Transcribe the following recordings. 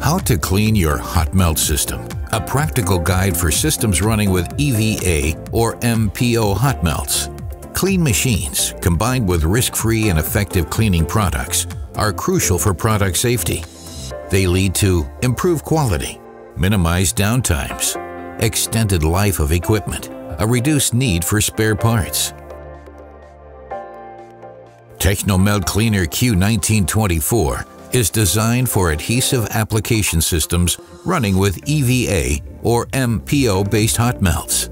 How to clean your hot melt system. A practical guide for systems running with EVA or MPO hot melts. Clean machines, combined with risk-free and effective cleaning products, are crucial for product safety. They lead to improved quality, minimized downtimes, extended life of equipment, a reduced need for spare parts. TechnoMelt Cleaner Q 1924 is designed for adhesive application systems running with EVA or MPO-based hot melts.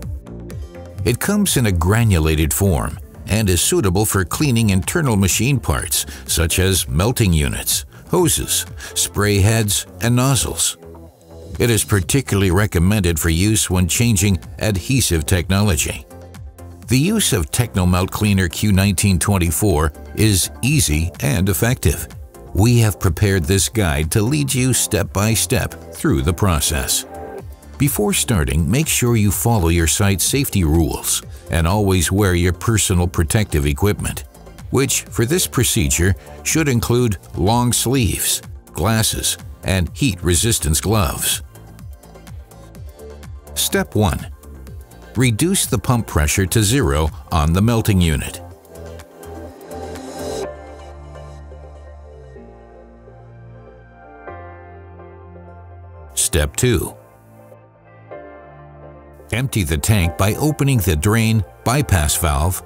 It comes in a granulated form and is suitable for cleaning internal machine parts such as melting units, hoses, spray heads, and nozzles. It is particularly recommended for use when changing adhesive technology. The use of TechnoMelt Cleaner Q 1924 is easy and effective. We have prepared this guide to lead you step by step through the process. Before starting, make sure you follow your site's safety rules and always wear your personal protective equipment, which for this procedure should include long sleeves, glasses, and heat-resistance gloves. Step 1. Reduce the pump pressure to zero on the melting unit. Step 2. Empty the tank by opening the drain bypass valve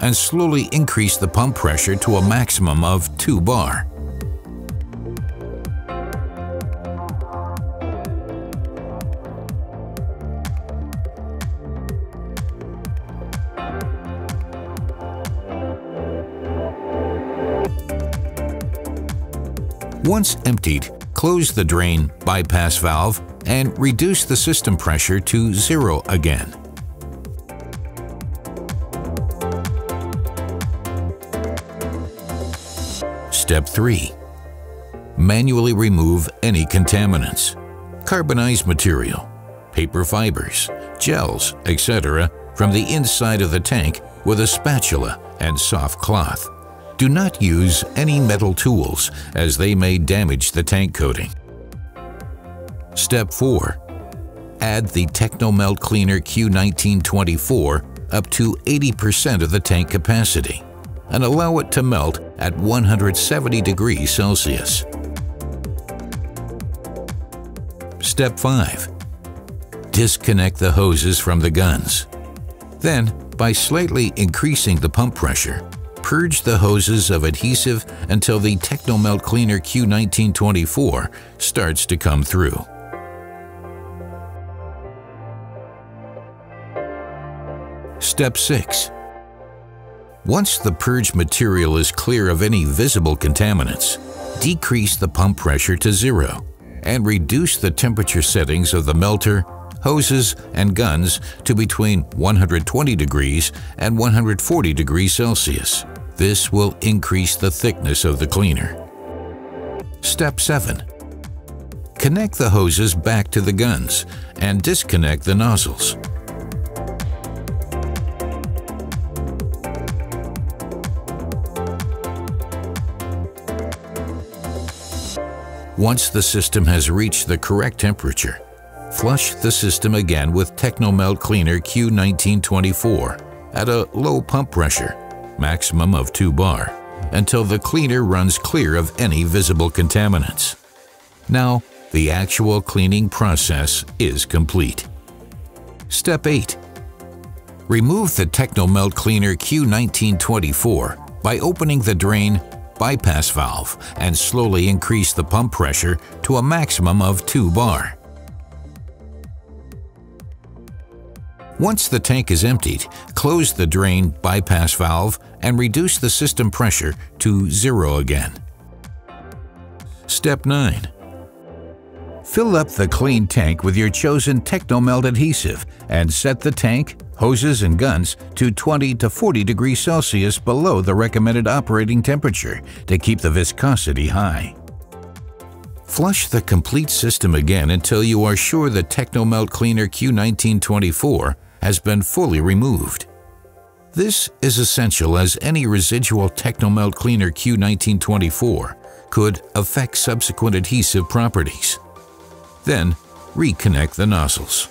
and slowly increase the pump pressure to a maximum of 2 bar. Once emptied, close the drain bypass valve and reduce the system pressure to zero again. Step 3. Manually remove any contaminants, carbonized material, paper fibers, gels, etc. from the inside of the tank with a spatula and soft cloth. Do not use any metal tools as they may damage the tank coating. Step 4. Add the TechnoMelt Cleaner Q 1924 up to 80% of the tank capacity and allow it to melt at 170 degrees Celsius. Step 5. Disconnect the hoses from the guns. Then, by slightly increasing the pump pressure, purge the hoses of adhesive until the TechnoMelt Cleaner Q 1924 starts to come through. Step 6. Once the purged material is clear of any visible contaminants, decrease the pump pressure to zero and reduce the temperature settings of the melter, hoses, and guns to between 120 degrees and 140 degrees Celsius. This will increase the thickness of the cleaner. Step 7. Connect the hoses back to the guns and disconnect the nozzles. Once the system has reached the correct temperature, flush the system again with TechnoMelt Cleaner Q 1924 at a low pump pressure, maximum of 2 bar, until the cleaner runs clear of any visible contaminants. Now, the actual cleaning process is complete. Step 8. Remove the TechnoMelt Cleaner Q 1924 by opening the drain bypass valve and slowly increase the pump pressure to a maximum of 2 bar. Once the tank is emptied, close the drain bypass valve and reduce the system pressure to zero again. Step 9. Fill up the clean tank with your chosen TechnoMelt adhesive and set the tank, hoses, and guns to 20 to 40 degrees Celsius below the recommended operating temperature to keep the viscosity high. Flush the complete system again until you are sure the TechnoMelt Cleaner Q 1924 has been fully removed. This is essential as any residual TechnoMelt Cleaner Q 1924 could affect subsequent adhesive properties. Then, reconnect the nozzles.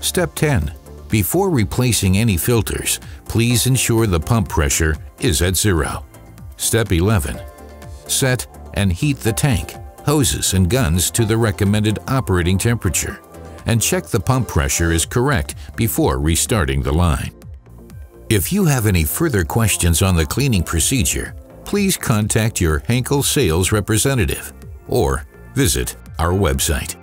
Step 10. Before replacing any filters, please ensure the pump pressure is at zero. Step 11. Set and heat the tank, hoses, and guns to the recommended operating temperature, and check the pump pressure is correct before restarting the line. If you have any further questions on the cleaning procedure, please contact your Henkel sales representative or visit our website.